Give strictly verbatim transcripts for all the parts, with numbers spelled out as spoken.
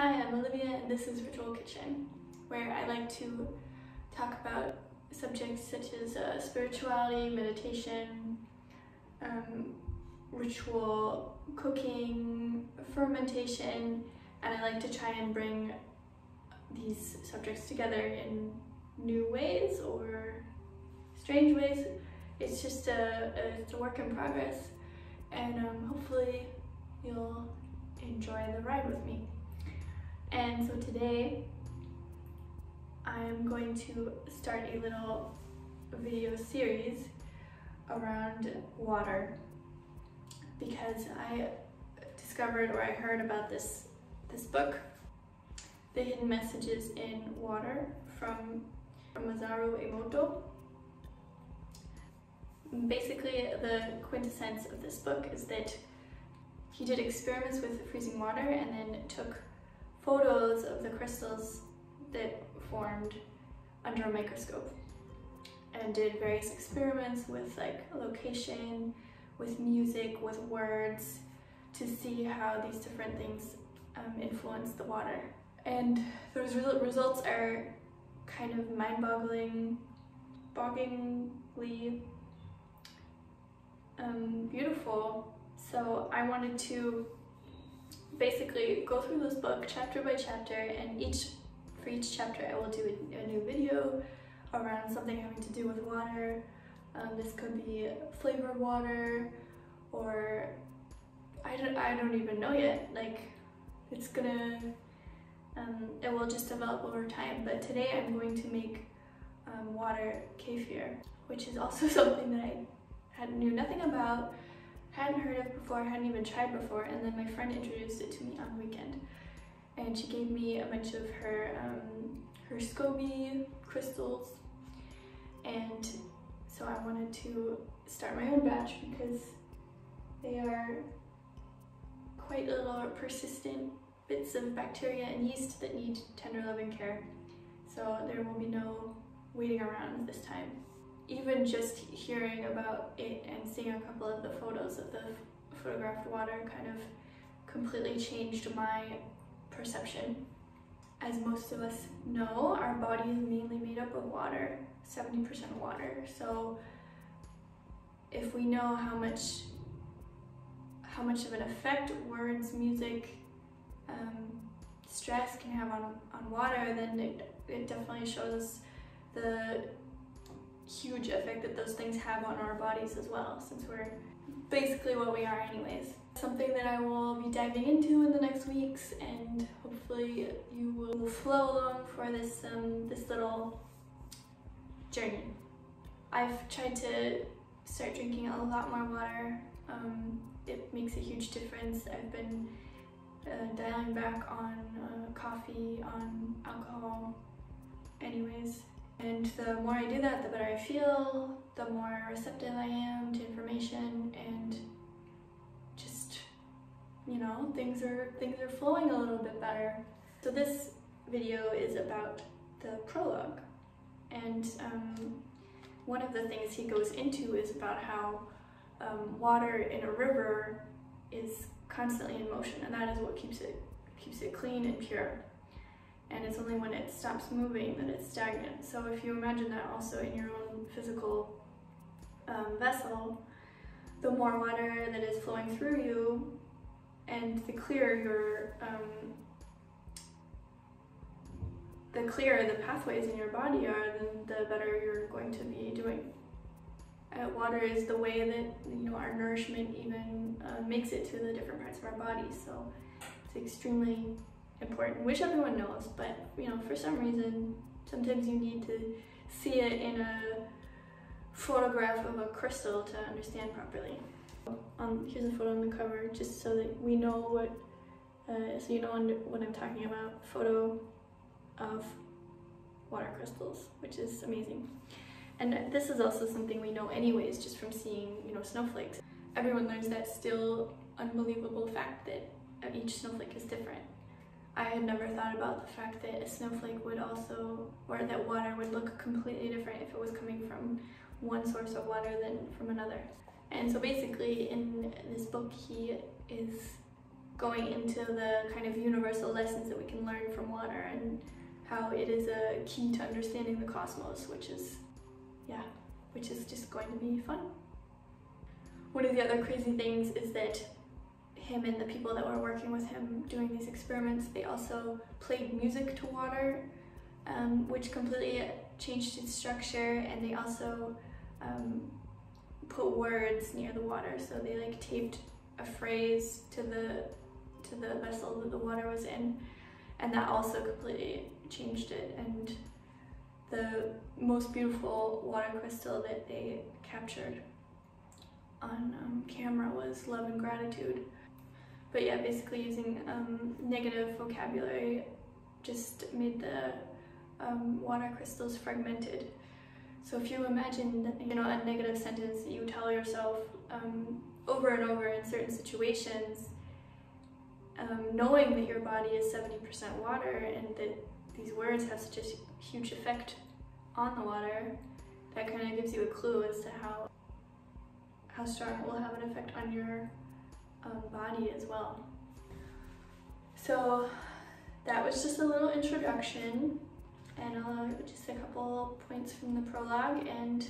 Hi, I'm Olivia and this is Ritual Kitchen, where I like to talk about subjects such as uh, spirituality, meditation, um, ritual, cooking, fermentation, and I like to try and bring these subjects together in new ways or strange ways. It's just a, a, it's a work in progress, and um, hopefully you'll enjoy the ride with me. And so today, I'm going to start a little video series around water because I discovered or I heard about this, this book, The Hidden Messages in Water from Masaru Emoto. Basically, the quintessence of this book is that he did experiments with freezing water and then took photos of the crystals that formed under a microscope and did various experiments with like location, with music, with words to see how these different things um, influence the water. And those re results are kind of mind-boggling, bogglingly um, beautiful. So I wanted to basically go through this book chapter by chapter, and each for each chapter I will do a, a new video around something having to do with water. Um, this could be flavored water, or I don't, I don't even know yet. Like, it's gonna, um, it will just develop over time, but today I'm going to make um, water kefir, which is also something that I had, knew nothing about. Hadn't heard of before, hadn't even tried before, and then my friend introduced it to me on the weekend, and she gave me a bunch of her um, her SCOBY crystals, and so I wanted to start my own batch because they are quite little persistent bits of bacteria and yeast that need tender loving care, so there will be no waiting around this time. Even just hearing about it and seeing a couple of the photos of the photographed water kind of completely changed my perception. As most of us know, our body is mainly made up of water, seventy percent water. So if we know how much, how much of an effect words, music, um, stress can have on, on water, then it, it definitely shows the huge effect that those things have on our bodies as well, since we're basically what we are anyways. Something that I will be diving into in the next weeks, and hopefully you will flow along for this um, this little journey. I've tried to start drinking a lot more water. Um, it makes a huge difference. I've been uh, dialing back on uh, coffee, on alcohol anyways. And the more I do that, the better I feel, the more receptive I am to information, and just, you know, things are things are flowing a little bit better. So this video is about the prologue, and um, one of the things he goes into is about how um, water in a river is constantly in motion, and that is what keeps it keeps it clean and pure. And it's only when it stops moving that it's stagnant. So if you imagine that also in your own physical um, vessel, the more water that is flowing through you and the clearer your, um, the clearer the pathways in your body are, then the better you're going to be doing. Uh, water is the way that, you know, our nourishment even uh, makes it to the different parts of our body. So it's extremely important, which everyone knows, but you know, for some reason sometimes you need to see it in a photograph of a crystal to understand properly. Um, here's a photo on the cover just so that we know what uh, so you know what I'm talking about. Photo of water crystals, which is amazing, and this is also something we know anyways just from seeing, you know, snowflakes. Everyone learns that still unbelievable fact that each snowflake is different. I had never thought about the fact that a snowflake would also, or that water would look completely different if it was coming from one source of water than from another. And so basically in this book he is going into the kind of universal lessons that we can learn from water and how it is a key to understanding the cosmos, which is, yeah, which is just going to be fun. One of the other crazy things is that him and the people that were working with him doing these experiments, they also played music to water, um, which completely changed its structure, and they also um, put words near the water. So they like taped a phrase to the to the vessel that the water was in, and that also completely changed it. And the most beautiful water crystal that they captured on um, camera was love and gratitude. But yeah, basically using um, negative vocabulary just made the um, water crystals fragmented. So if you imagine that, you know, a negative sentence that you tell yourself um, over and over in certain situations, um, knowing that your body is seventy percent water and that these words have such a huge effect on the water, that kind of gives you a clue as to how how strong it will have an effect on your um, body as well. So that was just a little introduction and uh, just a couple points from the prologue, and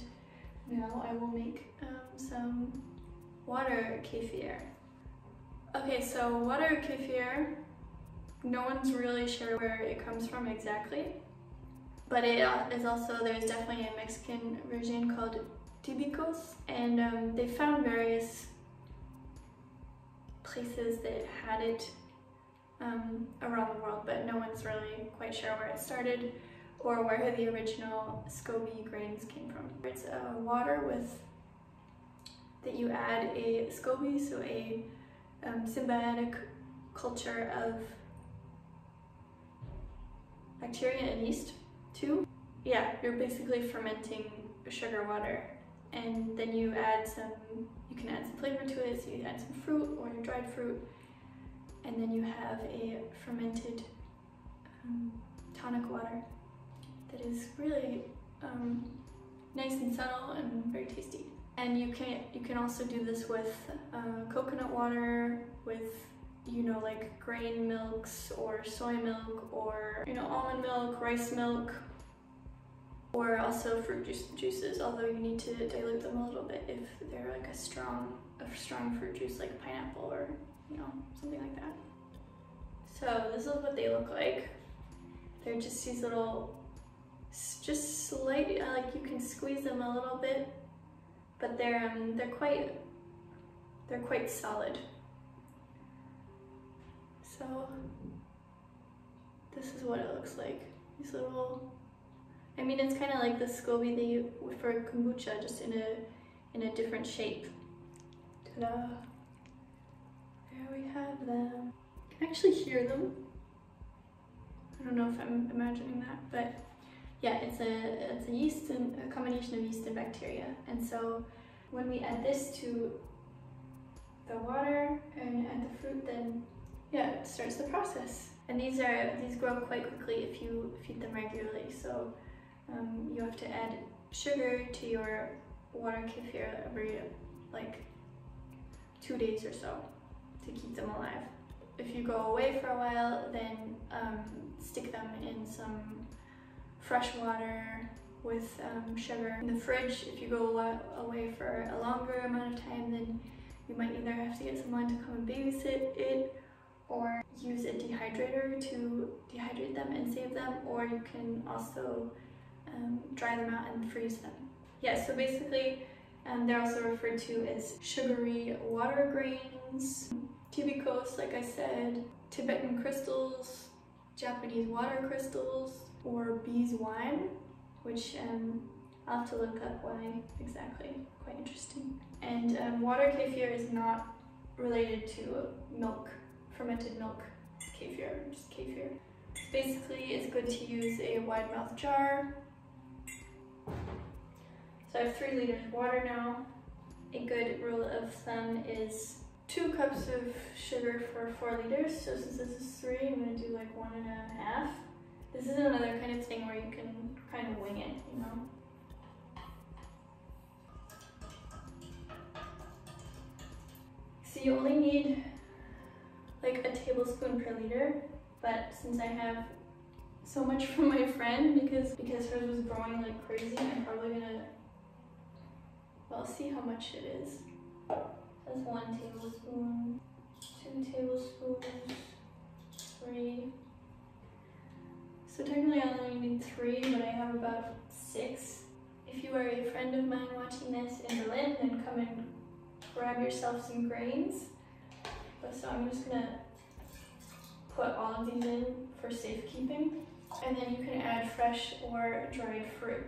now I will make um, some water kefir. Okay, so water kefir, no one's really sure where it comes from exactly, but it is also, there's definitely a Mexican region called tibicos, and um, they found various places that had it um, around the world, but no one's really quite sure where it started or where the original SCOBY grains came from. It's a uh, water with that you add a SCOBY, so a um, symbiotic culture of bacteria and yeast too. Yeah, you're basically fermenting sugar water, and then you add some, you can add some flavor to it, so you add some fruit or dried fruit, and then you have a fermented um, tonic water that is really um, nice and subtle and very tasty. And you can you can also do this with uh, coconut water, with, you know, like grain milks or soy milk, or, you know, almond milk, rice milk, or also fruit juice, juices, although you need to dilute them a little bit if they're like a strong, a strong fruit juice like pineapple or, you know, something like that. So this is what they look like. They're just these little, just slight, like you can squeeze them a little bit, but they're um, they're quite they're quite solid. So this is what it looks like. These little, I mean, it's kind of like the SCOBY that you for kombucha, just in a in a different shape. Ta-da! There we have them. You can actually hear them. I don't know if I'm imagining that, but yeah, it's a it's a yeast and a combination of yeast and bacteria. And so when we add this to the water and add the fruit, then yeah, it starts the process. And these are these grow quite quickly if you feed them regularly. So Um, you have to add sugar to your water kefir every like two days or so to keep them alive. If you go away for a while, then um, stick them in some fresh water with um, sugar in the fridge. If you go away for a longer amount of time, then you might either have to get someone to come and babysit it, or use a dehydrator to dehydrate them and save them, or you can also Um, dry them out and freeze them. Yeah, so basically um, they're also referred to as sugary water grains, tibicos, like I said, Tibetan crystals, Japanese water crystals, or bees wine, which um, I'll have to look up why exactly. Quite interesting. And um, water kefir is not related to milk, fermented milk kefir, just kefir. Basically, it's good to use a wide mouth jar. So I have three liters of water now. A good rule of thumb is two cups of sugar for four liters. So since this is three, I'm gonna do like one and a half. This is another kind of thing where you can kind of wing it, you know? So you only need like a tablespoon per liter, but since I have so much from my friend because because hers was growing like crazy, I'm probably gonna, well, see how much it is. That's one tablespoon, two tablespoons, three. So technically I only need three, but I have about six. If you are a friend of mine watching this in Berlin, then come and grab yourself some grains. So I'm just gonna put all of these in for safekeeping. And then you can add fresh or dried fruit.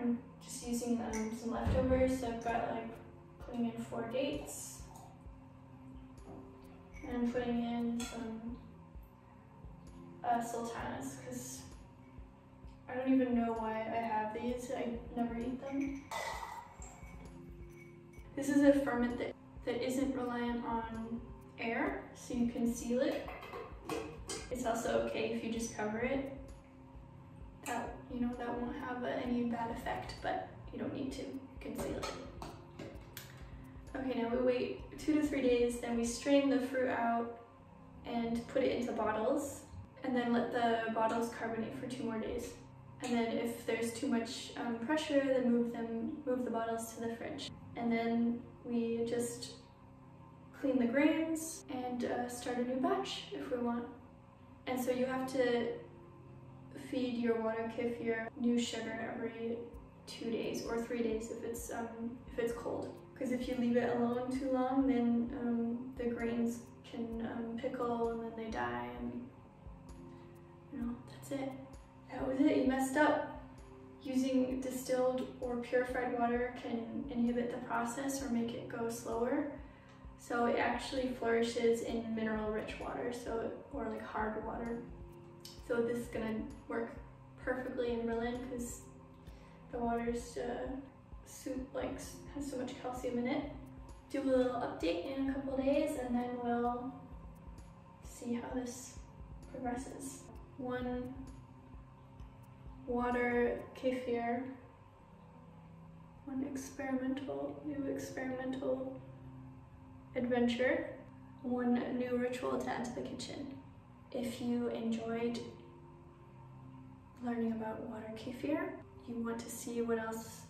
I'm just using um, some leftovers, so I've got like putting in four dates. And I'm putting in some uh, sultanas, because I don't even know why I have these. I never eat them. This is a ferment that, that isn't reliant on air, so you can seal it. It's also okay if you just cover it. That, you know, that won't have uh, any bad effect, but you don't need to. You can seal it. Okay, now we wait two to three days, then we strain the fruit out and put it into bottles, and then let the bottles carbonate for two more days. And then if there's too much um, pressure, then move them, move the bottles to the fridge. And then we just clean the grains and uh, start a new batch if we want. And so you have to feed your water kefir new sugar every two days or three days if it's um, if it's cold. Because if you leave it alone too long, then um, the grains can um, pickle and then they die, and you know, that's it. That was it. You messed up. Using distilled or purified water can inhibit the process or make it go slower. So it actually flourishes in mineral-rich water, so or like hard water. So this is gonna work perfectly in Berlin because the water's uh, soup like has so much calcium in it. Do a little update in a couple days, and then we'll see how this progresses. One water kefir, one experimental, new experimental adventure, one new ritual to add to the kitchen. If you enjoyed learning about water kefir, you want to see what else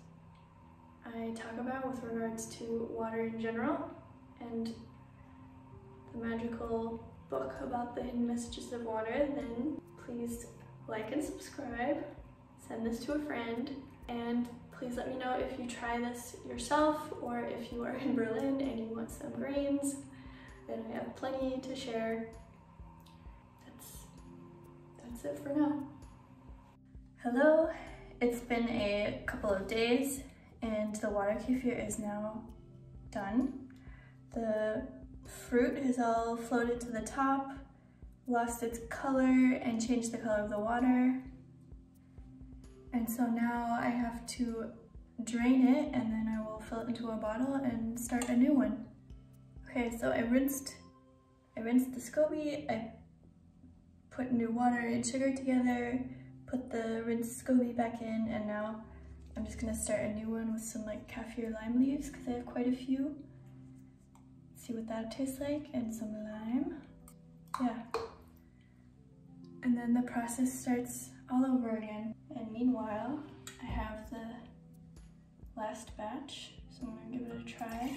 I talk about with regards to water in general, and the magical book about the hidden messages of water, then please like and subscribe. Send this to a friend, and please let me know if you try this yourself or if you are in Berlin and you want some grains, then I have plenty to share. That's, that's it for now. Hello, it's been a couple of days and the water kefir is now done. The fruit has all floated to the top, lost its color and changed the color of the water. And so now I have to drain it, and then I will fill it into a bottle and start a new one. Okay, so I rinsed, I rinsed the SCOBY, I put new water and sugar together, put the rinsed SCOBY back in, and now I'm just gonna start a new one with some like kaffir lime leaves because I have quite a few. See what that tastes like, and some lime. Yeah. And then the process starts all over again. And meanwhile, I have the last batch, so I'm gonna give it a try.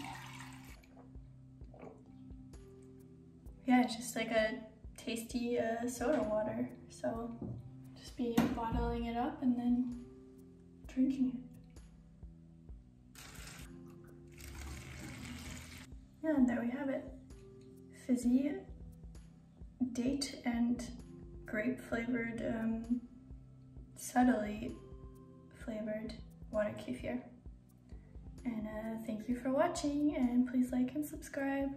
Yeah, it's just like a tasty uh, soda water. So just be bottling it up and then drinking it. Yeah, and there we have it. Fizzy date and grape flavored, um, subtly flavored water kefir. And uh, thank you for watching, and please like and subscribe.